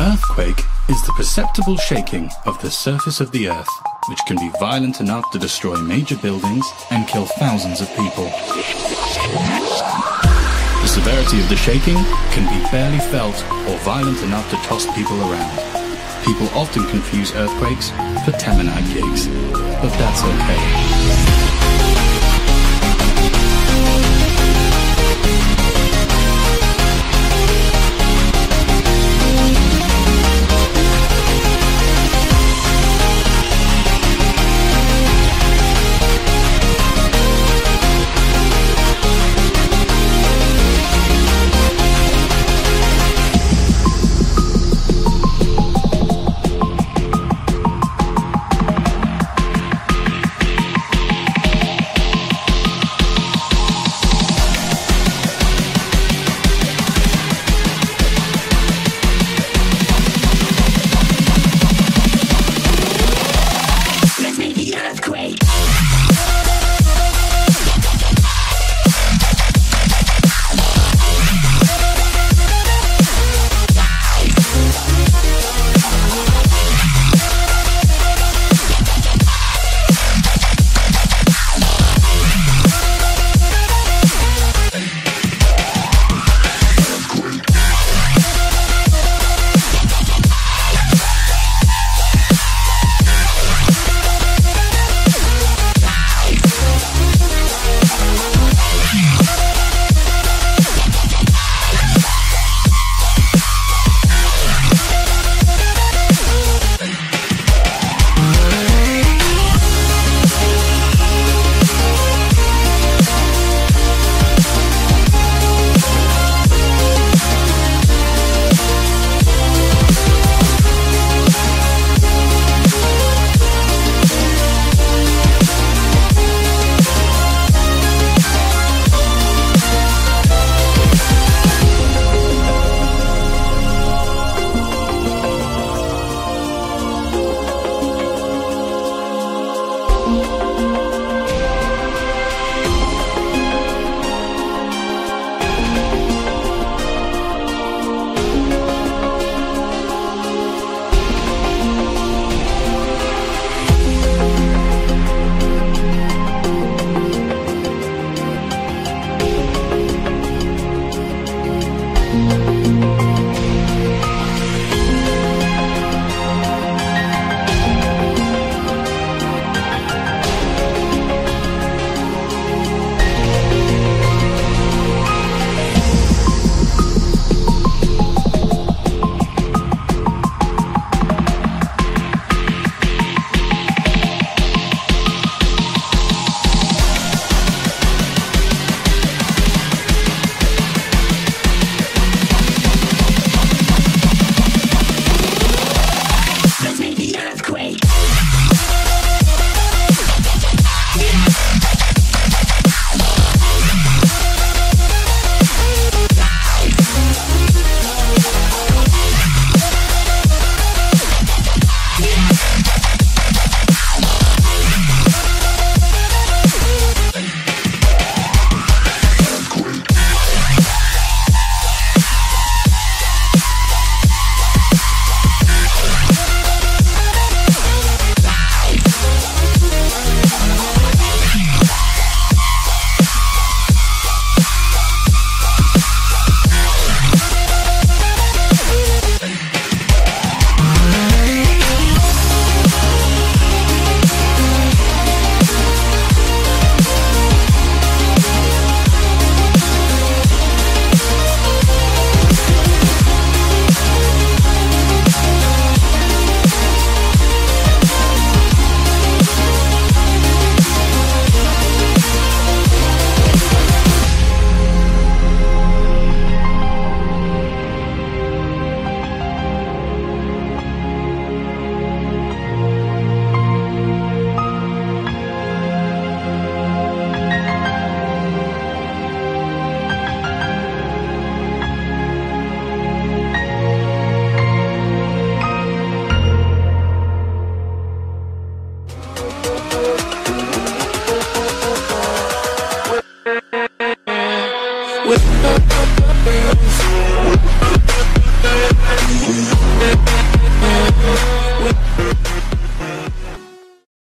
Earthquake is the perceptible shaking of the surface of the Earth, which can be violent enough to destroy major buildings and kill thousands of people. The severity of the shaking can be barely felt or violent enough to toss people around. People often confuse earthquakes for Teminite gigs, but that's okay.